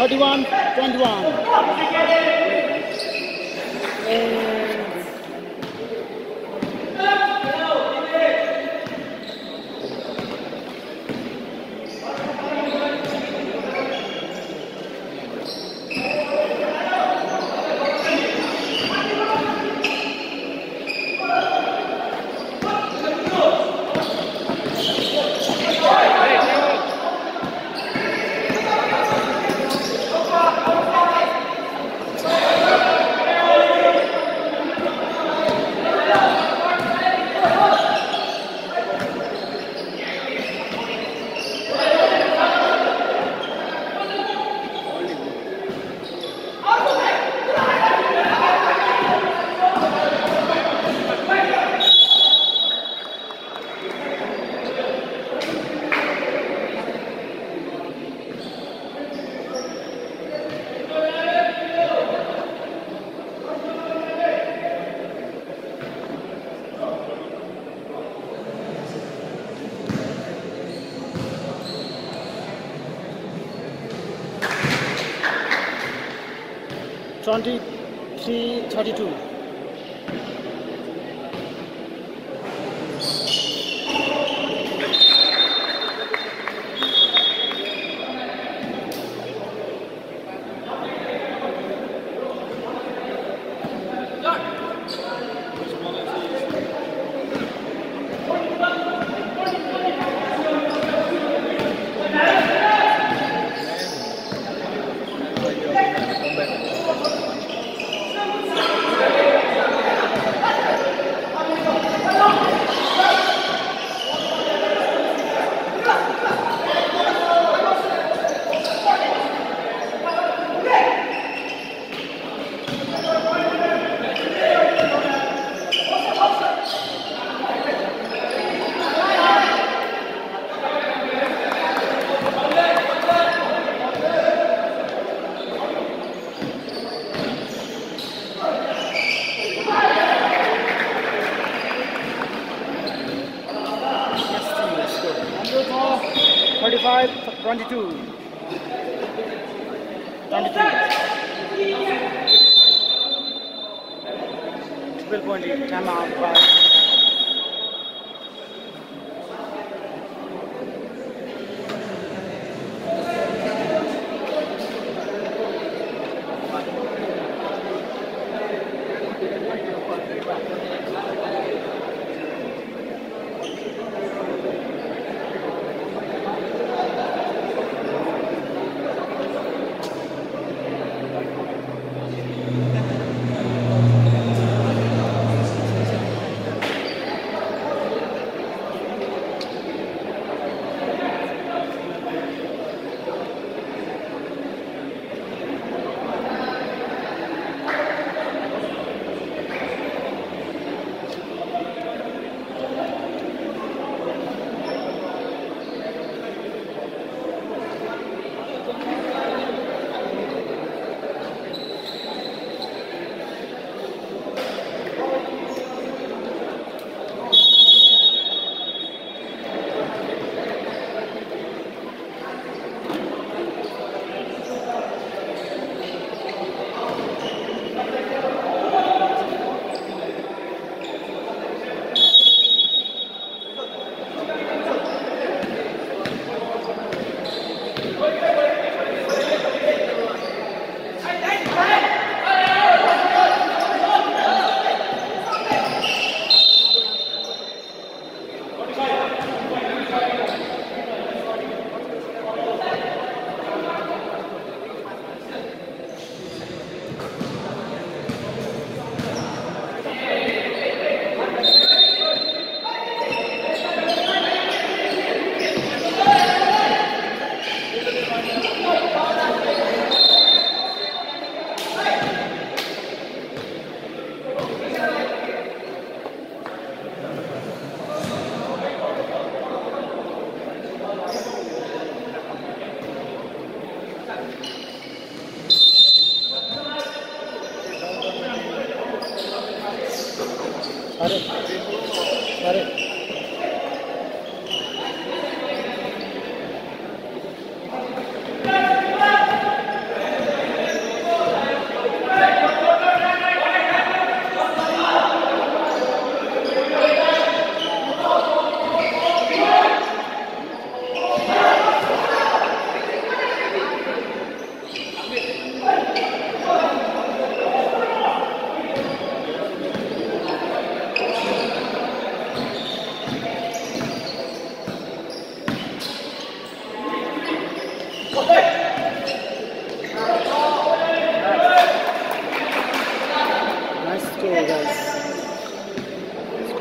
31-21. Twenty-three-32.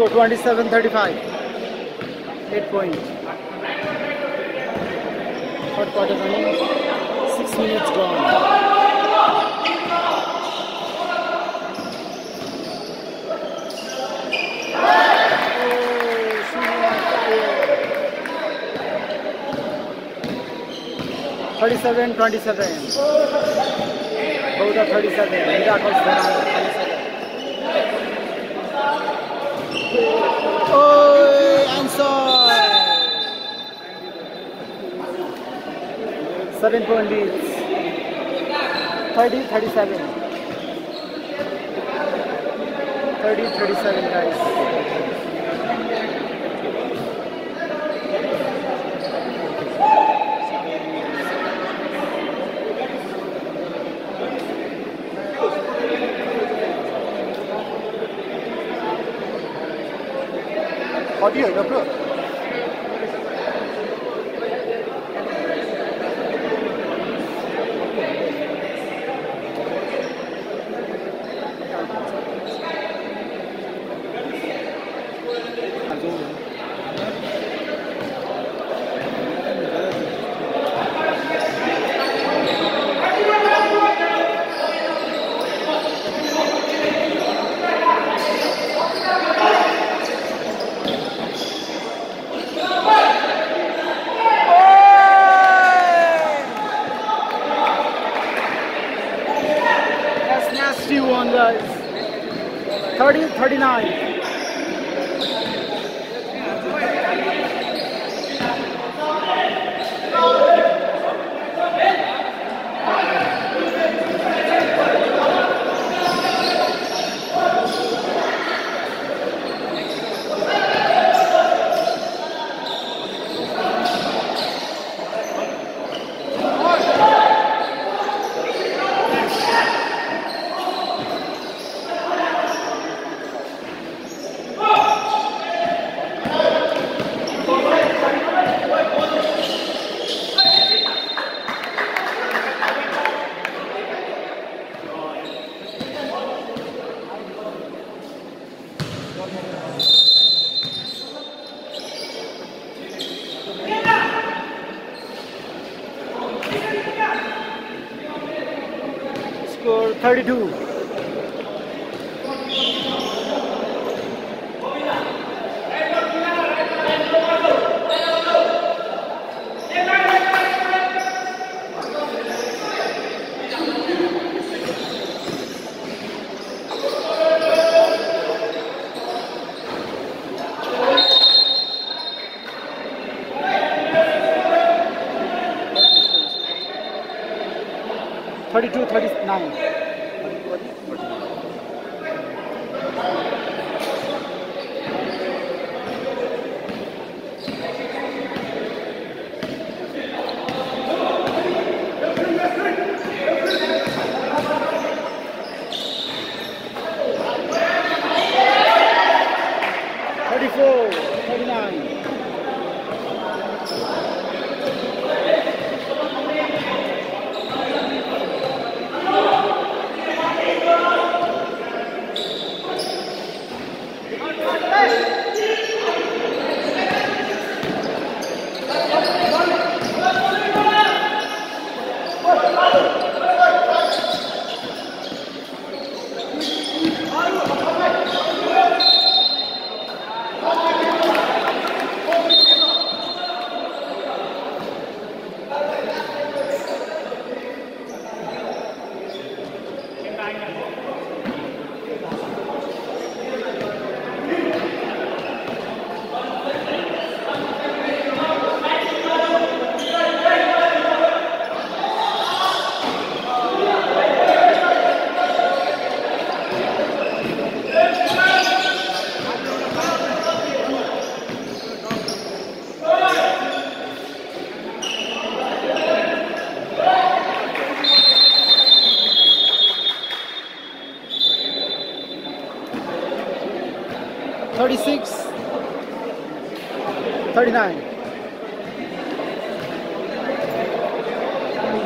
2735, 8 point. Hot water running, 6 minutes gone. Oh, 37-27. Both are 37. Oh, answer. 7 point leads. 30-37. 30-37, guys. What do you have, bro? Score 32.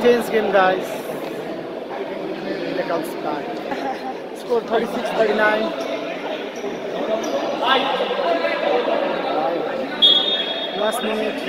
Change game, guys. Miracle's back. Score 36-39. Last minute.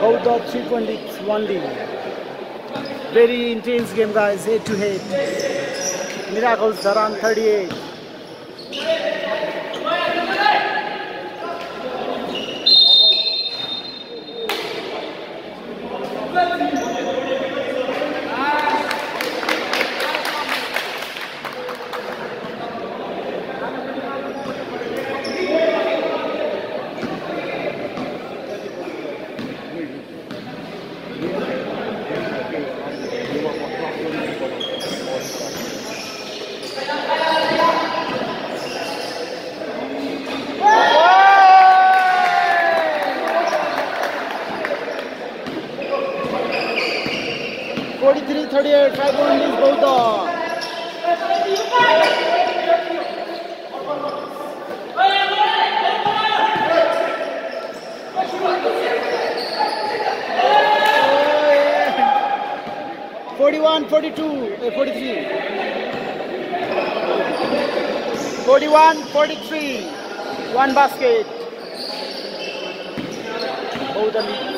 Both of 3.8, 1D. Very intense game, guys. Head to head. Miracle-Dharan 38. One basket. Hold the lead.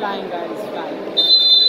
Flying, guys, flying.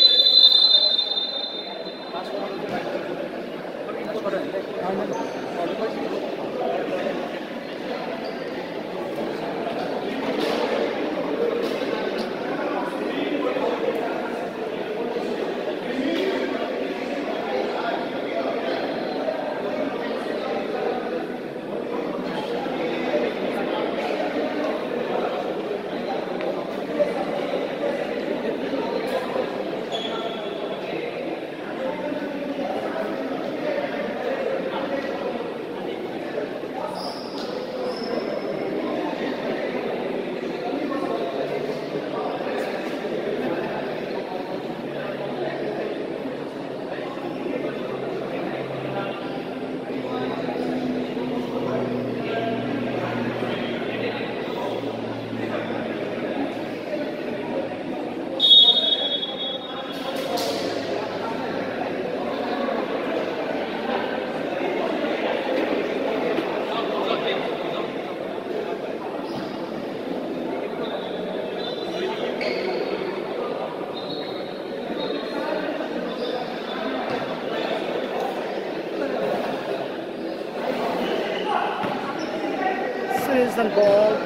Experience and ball.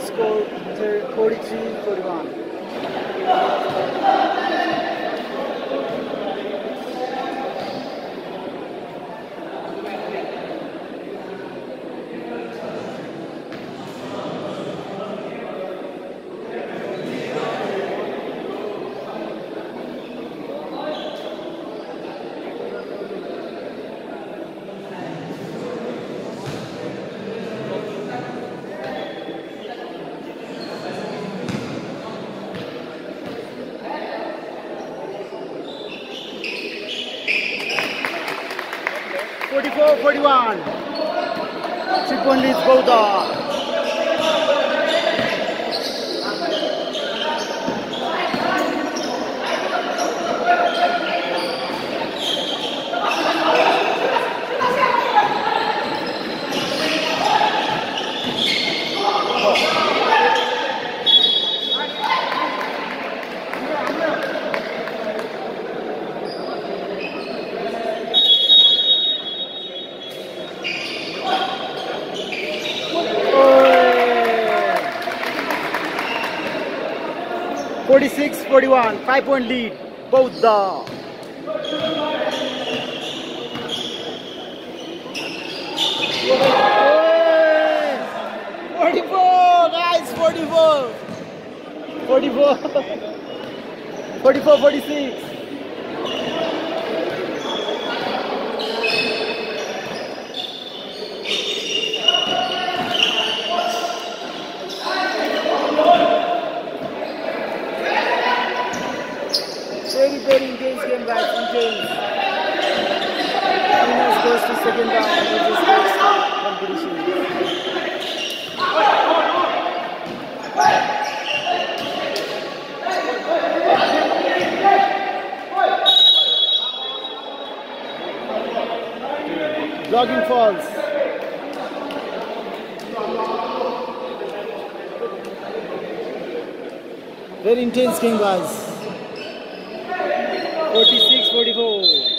Score 43-41. One 5-point lead, both the. Logging falls. Very intense game, guys. 46-44.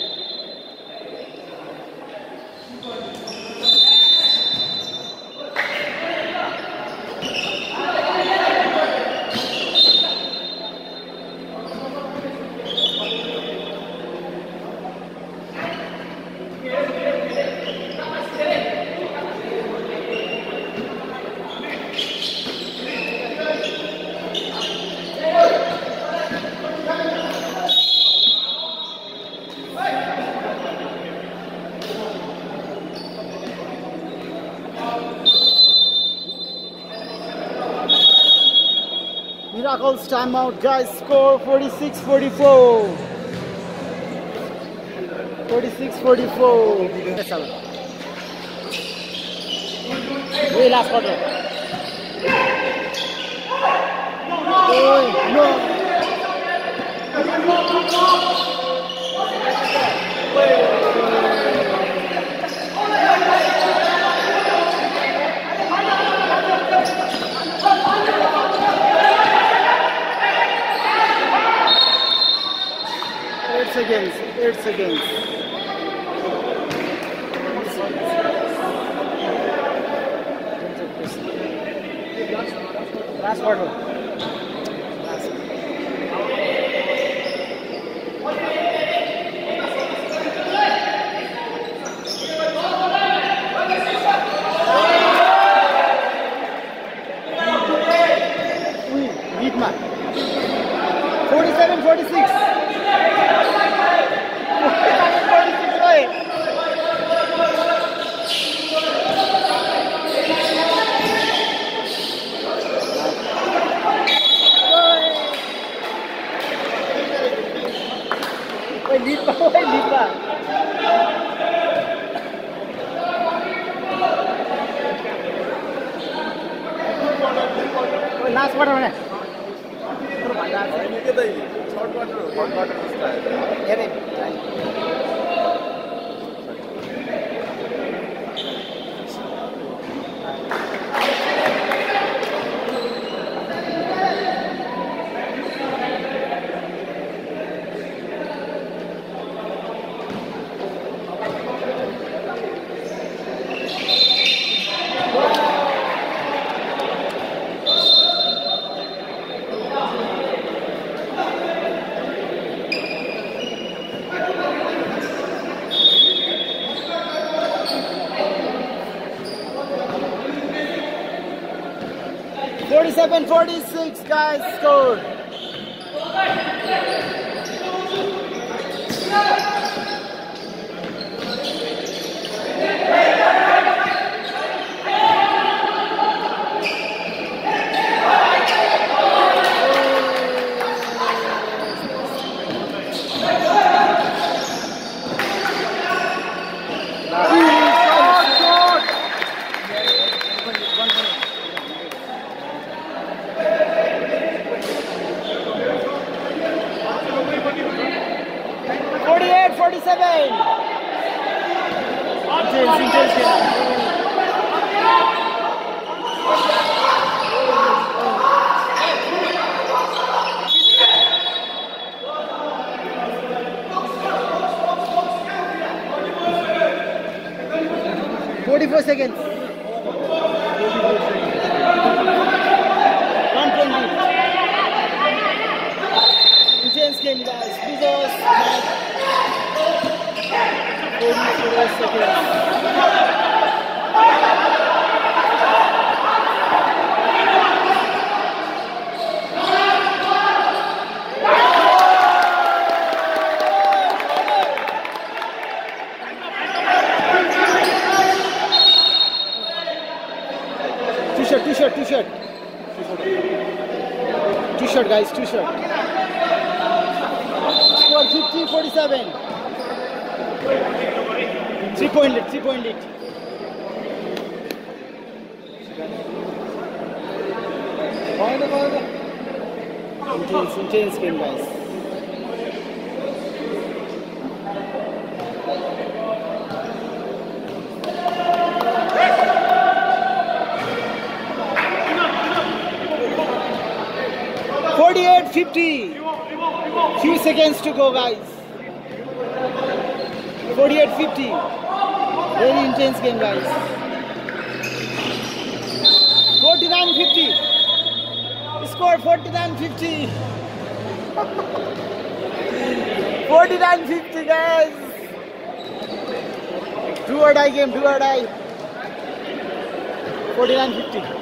Timeout, guys. Score 46-44. 46-44. Very last quarter. Seconds, 8 seconds. Last quarter. 47-46, guys, scored. Intense game, guys. Yes. 48-50. Few seconds to go, guys. 48-50. Very intense game, guys. 49-50. Score 49-50. 49-50, guys. Do or die game, do or die. 49-50.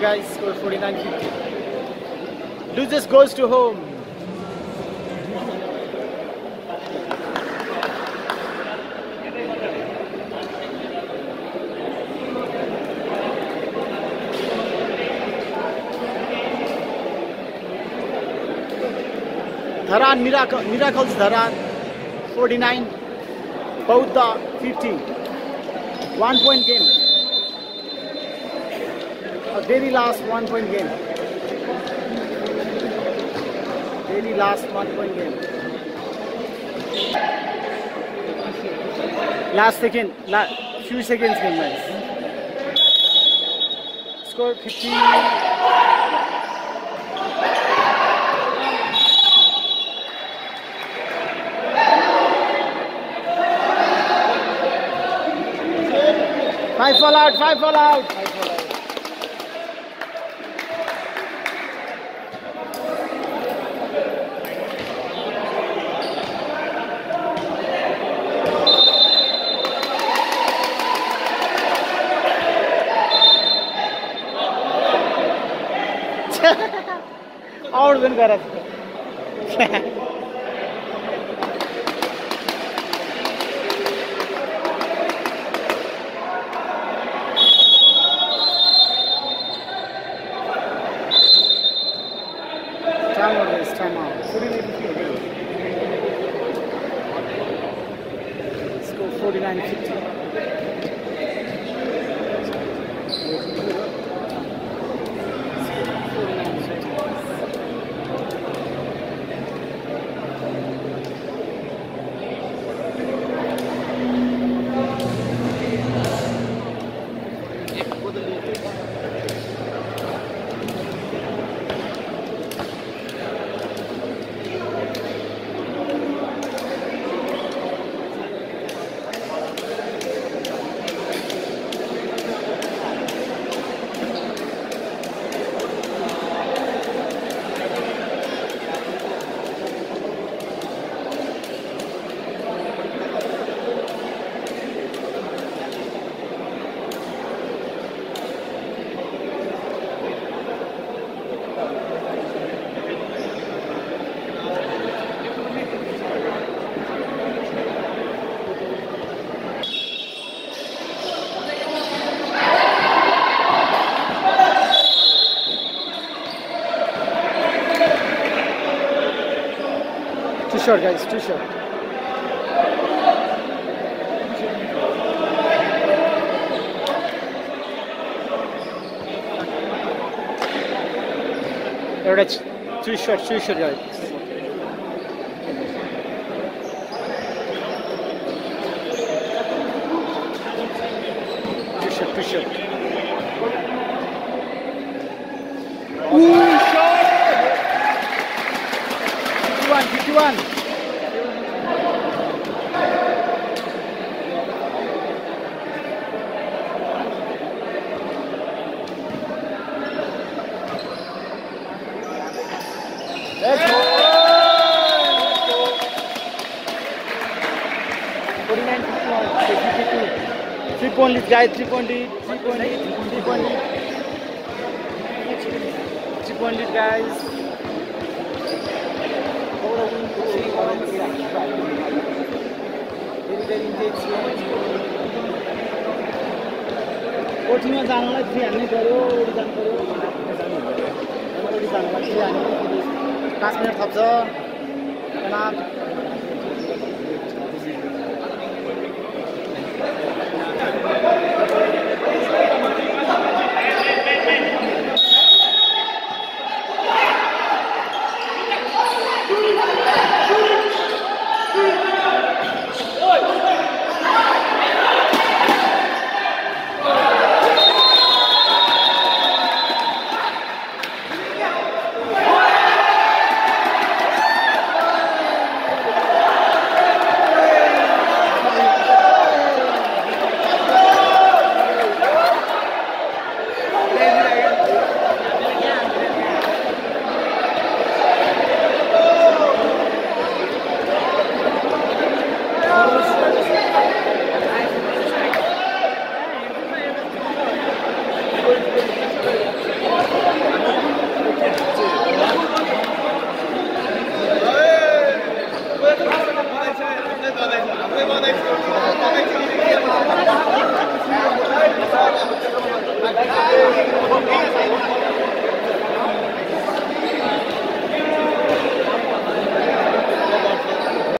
Guys. Score 49-50. Loses goes to home. Dharan, Miracles Dharan, 49, Bauda, 50, 1 point game, a very last 1 point game, very last 1 point game, last second, few seconds game, guys. Score 50. Five fall out. Out win kar raha. Too short, guys, too short. Alright, too short, guys. Too short. One. Let's go. 49, 51, 52. 3 point, guys. 3 point, guys.